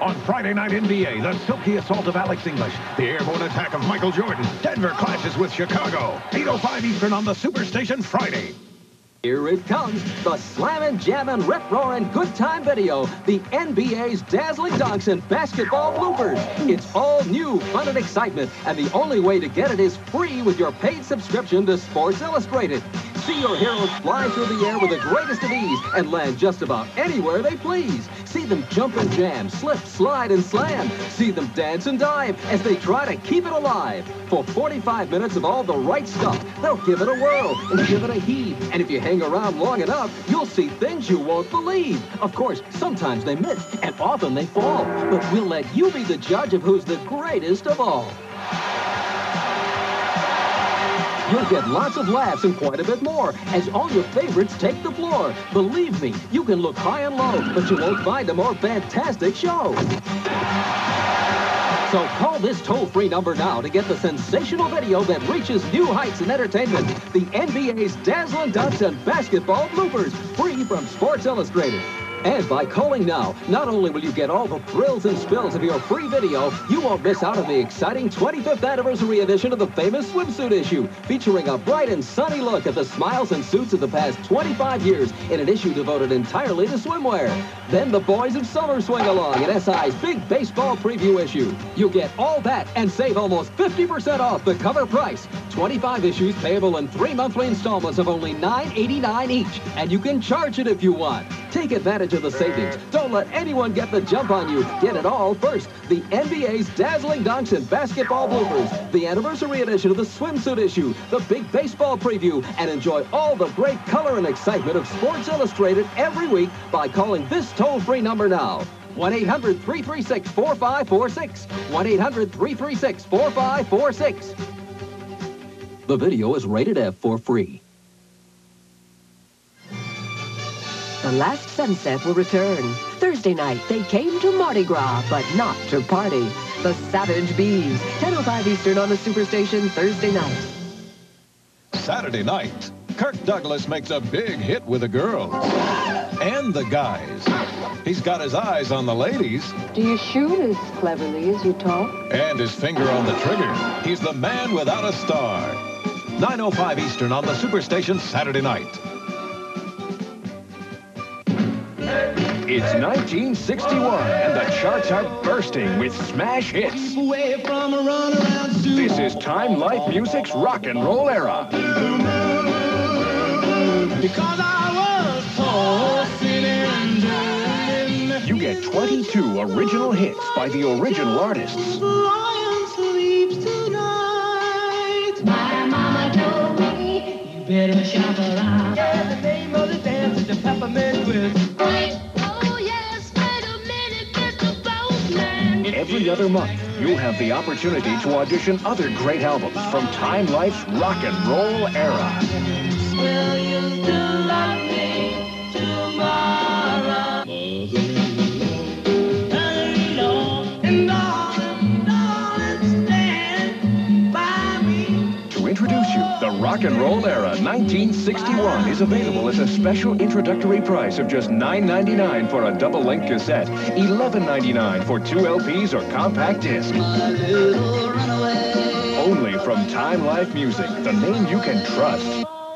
On Friday Night NBA, the silky assault of Alex English, the airborne attack of Michael Jordan, Denver clashes with Chicago, 8:05 Eastern on the Superstation Friday. Here it comes, the slammin', jammin', rip-roarin', good-time video, the NBA's dazzling dunks and basketball bloopers. It's all new, fun and excitement, and the only way to get it is free with your paid subscription to Sports Illustrated. See your heroes fly through the air with the greatest of ease and land just about anywhere they please. See them jump and jam, slip, slide, and slam. See them dance and dive as they try to keep it alive. For 45 minutes of all the right stuff, they'll give it a whirl and give it a heave. And if you hang around long enough, you'll see things you won't believe. Of course, sometimes they miss, and often they fall. But we'll let you be the judge of who's the greatest of all. You'll get lots of laughs and quite a bit more as all your favorites take the floor. Believe me, you can look high and low, but you won't find a more fantastic show. So call this toll-free number now to get the sensational video that reaches new heights in entertainment. The NBA's dazzling dunks and basketball bloopers, free from Sports Illustrated. And by calling now, not only will you get all the thrills and spills of your free video, you won't miss out on the exciting 25th anniversary edition of the famous swimsuit issue, featuring a bright and sunny look at the smiles and suits of the past 25 years in an issue devoted entirely to swimwear. Then the boys of summer swing along at SI's big baseball preview issue. You'll get all that and save almost 50% off the cover price. 25 issues payable in 3 monthly installments of only $9.89 each, and you can charge it if you want. Take advantage of the savings. Don't let anyone get the jump on you. Get it all first. The NBA's dazzling dunks and basketball bloopers, the anniversary edition of the swimsuit issue, the big baseball preview, and enjoy all the great color and excitement of Sports Illustrated every week by calling this toll-free number now. 1-800-336-4546. 1-800-336-4546. The video is rated F for free. The Last Sunset will return. Thursday night, they came to Mardi Gras, but not to party. The Savage Bees, 10:05 Eastern on the Superstation Thursday night. Saturday night, Kirk Douglas makes a big hit with the girls and the guys. He's got his eyes on the ladies. Do you shoot as cleverly as you talk? And his finger on the trigger. He's the man without a star. 9:05 Eastern on the Superstation Saturday night. It's 1961, and the charts are bursting with smash hits. This is Time Life Music's rock and roll era. Because I was sitting and driving. You get 22 original hits by the original artists. My mama told me, you better shop around. Yeah, the name of the dance is the peppermint twist. Every other month, you'll have the opportunity to audition other great albums from Time Life's rock and roll era. Will you still love me tomorrow? To introduce you, the rock and roll era 1961 is available at a special introductory price of just $9.99 for a double-length cassette, $11.99 for 2 LPs or compact discs. Only from Time Life Music, the name you can trust.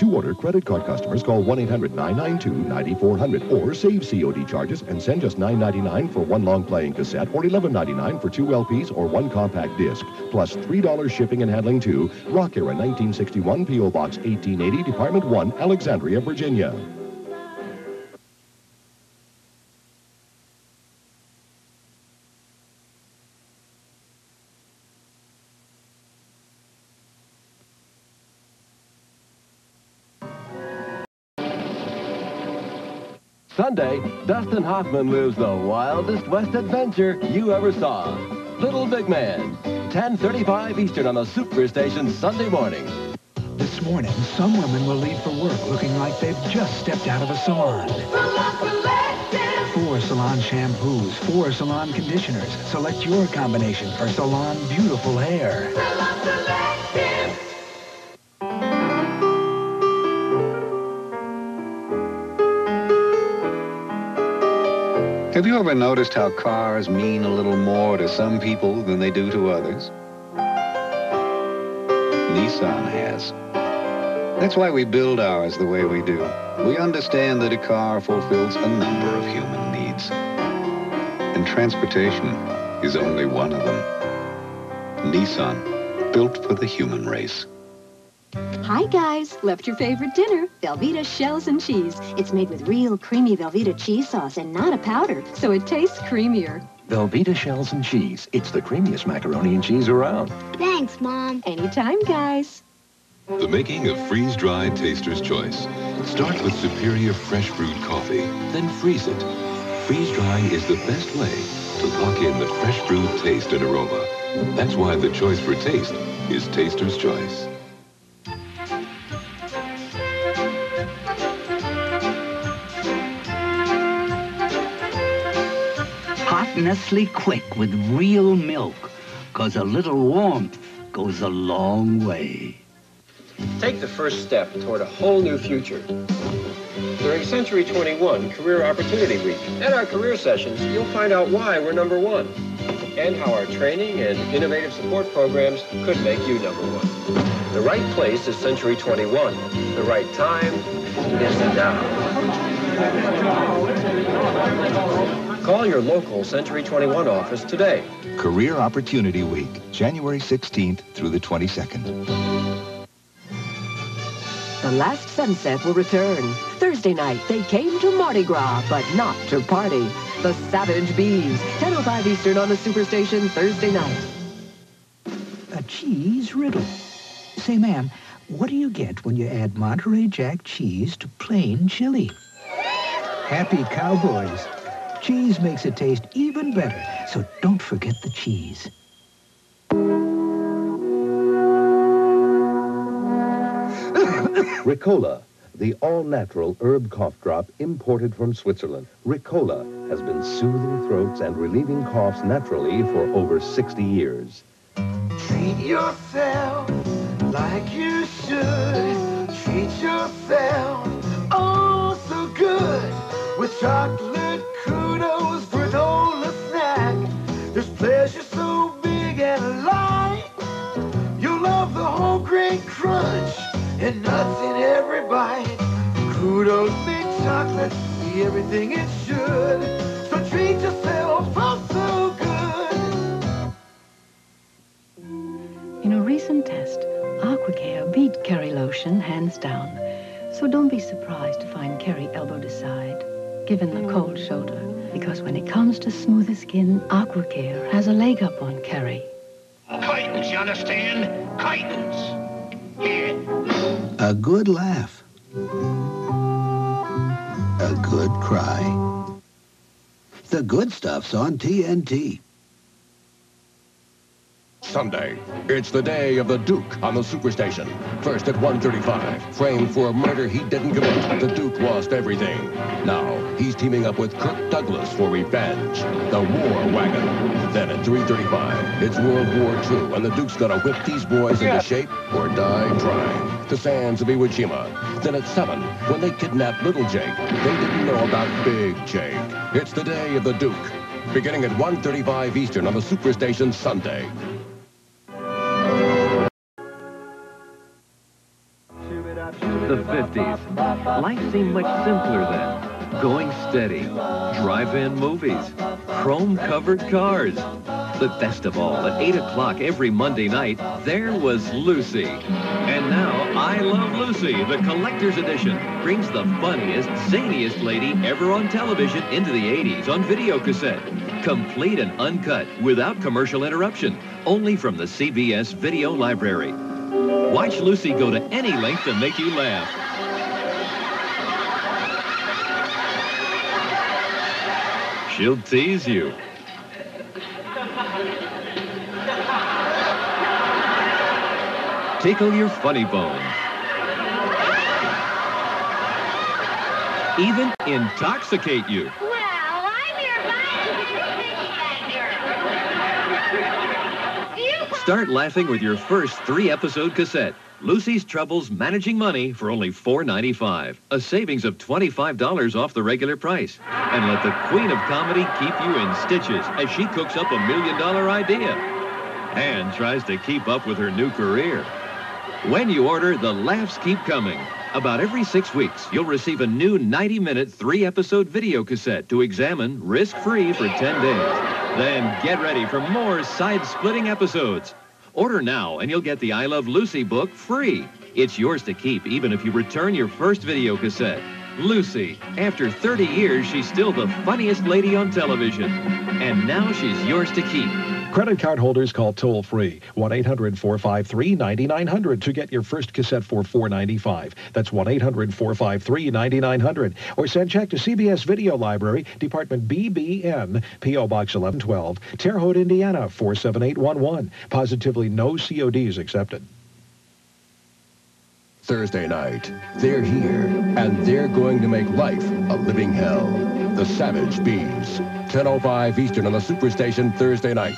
To order credit card customers, call 1-800-992-9400 or save COD charges and send just $9.99 for 1 long-playing cassette or $11.99 for 2 LPs or 1 compact disc, plus $3 shipping and handling to Rock Era 1961, P.O. Box 1880, Department 1, Alexandria, Virginia. Sunday, Dustin Hoffman lives the wildest West adventure you ever saw. Little Big Man, 10:35 Eastern on the Superstation Sunday morning. This morning, some women will leave for work looking like they've just stepped out of a salon. Four salon shampoos, 4 salon conditioners. Select your combination for salon beautiful hair. Have you ever noticed how cars mean a little more to some people than they do to others? Nissan has. That's why we build ours the way we do. We understand that a car fulfills a number of human needs. And transportation is only one of them. Nissan, built for the human race. Hi guys, left your favorite dinner, Velveeta Shells and Cheese. It's made with real creamy Velveeta cheese sauce and not a powder, so it tastes creamier. Velveeta Shells and Cheese. It's the creamiest macaroni and cheese around. Thanks, Mom. Anytime, guys. The making of freeze-dried Taster's Choice. Start with superior fresh brewed coffee, then freeze it. Freeze-drying is the best way to lock in the fresh brewed taste and aroma. That's why the choice for taste is Taster's Choice. Nestle Quik with real milk, because a little warmth goes a long way. Take the first step toward a whole new future. During Century 21 Career Opportunity Week, at our career sessions, you'll find out why we're number one and how our training and innovative support programs could make you number one. The right place is Century 21. The right time is now. Call your local Century 21 office today. Career Opportunity Week, January 16th through the 22nd. The Last Sunset will return. Thursday night, they came to Mardi Gras, but not to party. The Savage Bees, 10:05 Eastern on the Superstation Thursday night. A cheese riddle. Say, ma'am, what do you get when you add Monterey Jack cheese to plain chili? Happy cowboys. Cheese makes it taste even better, so don't forget the cheese. Ricola, the all-natural herb cough drop imported from Switzerland. Ricola has been soothing throats and relieving coughs naturally for over 60 years. Treat yourself like you should. Treat yourself oh so good with chocolate. Kudos for all the snack. There's pleasure so big and light. You'll love the whole grain crunch and nuts in every bite. Kudos makes chocolate be everything it should. So treat yourself, oh so good. In a recent test, AquaCare beat Keri lotion hands down. So don't be surprised to find Keri elbowed aside, given the cold shoulder, because when it comes to smoother skin, AquaCare has a leg up on Keri. Chitons, you understand? Chitons. Yeah. A good laugh. A good cry. The good stuff's on TNT. Sunday, it's the day of the Duke on the Superstation. First at 1:35, framed for a murder he didn't commit, the Duke lost everything. Now, he's teaming up with Kirk Douglas for revenge, the War Wagon. Then at 3:35, it's World War II, and the Duke's gonna whip these boys into shape or die trying. The sands of Iwo Jima. Then at 7, when they kidnapped little Jake, they didn't know about big Jake. It's the day of the Duke, beginning at 1:35 Eastern on the Superstation Sunday. The 50s. Life seemed much simpler then. Going steady. Drive-in movies. Chrome-covered cars. But best of all, at 8 o'clock every Monday night, there was Lucy. And now, I Love Lucy, the collector's edition, brings the funniest, zaniest lady ever on television into the 80s on videocassette. Complete and uncut, without commercial interruption. Only from the CBS Video Library. Watch Lucy go to any length to make you laugh. She'll tease you. Tickle your funny bone. Even intoxicate you. Start laughing with your first 3-episode cassette. Lucy's Troubles Managing Money for only $4.95, a savings of $25 off the regular price. And let the queen of comedy keep you in stitches as she cooks up $1 million idea and tries to keep up with her new career. When you order, the laughs keep coming. About every 6 weeks, you'll receive a new 90-minute, 3-episode video cassette to examine risk-free for 10 days. Then get ready for more side-splitting episodes. Order now, and you'll get the I Love Lucy book free. It's yours to keep, even if you return your first video cassette. Lucy, after 30 years, she's still the funniest lady on television. And now she's yours to keep. Credit card holders call toll-free 1-800-453-9900 to get your first cassette for $4.95. That's 1-800-453-9900. Or send check to CBS Video Library, Department BBN, P.O. Box 1112, Terre Haute, Indiana, 47811. Positively no CODs accepted. Thursday night, they're here, and they're going to make life a living hell. The Savage Bees, 10:05 Eastern on the Superstation Thursday night.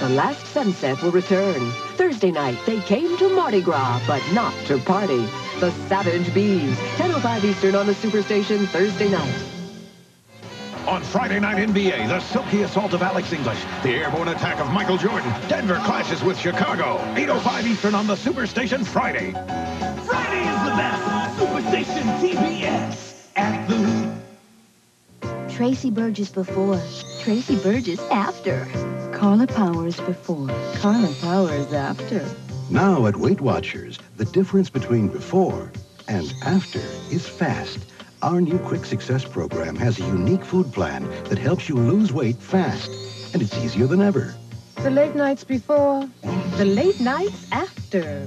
The Last Sunset will return. Thursday night, they came to Mardi Gras, but not to party. The Savage Bees, 10:05 Eastern on the Superstation Thursday night. On Friday Night NBA, the silky assault of Alex English, the airborne attack of Michael Jordan, Denver clashes with Chicago, 8:05 Eastern on the Superstation Friday. Friday is the best. Superstation CBS at the... Tracy Burgess before. Tracy Burgess after. Carla Powers before. Carla Powers after. Now at Weight Watchers, the difference between before and after is fast. Our new Quick Success program has a unique food plan that helps you lose weight fast. And it's easier than ever. The late nights before, the late nights after.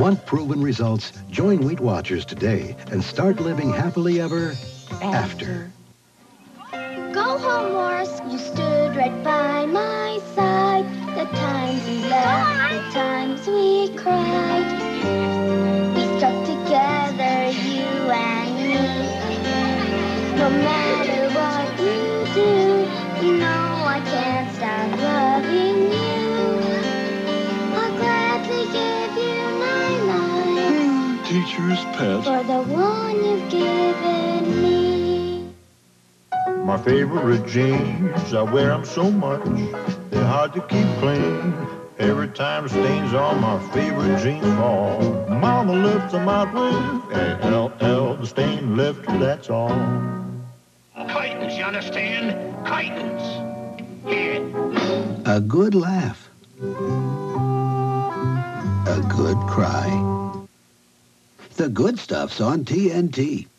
Want proven results? Join Weight Watchers today and start living happily ever after. Go home, Morris. You stood right by my side. The times we laughed, the times we cried. We stuck together, you and me. No matter what you do, you know I can't stop loving you. I'll gladly give you my life. Teacher's pet. For the one you've given me. My favorite jeans, I wear them so much, they're hard to keep clean. Every time stains on my favorite jeans fall, Mama lifts them out with A-L-L, the stain lifter, that's all. Chitons, you understand? Chitons. Yeah. A good laugh. A good cry. The good stuff's on TNT.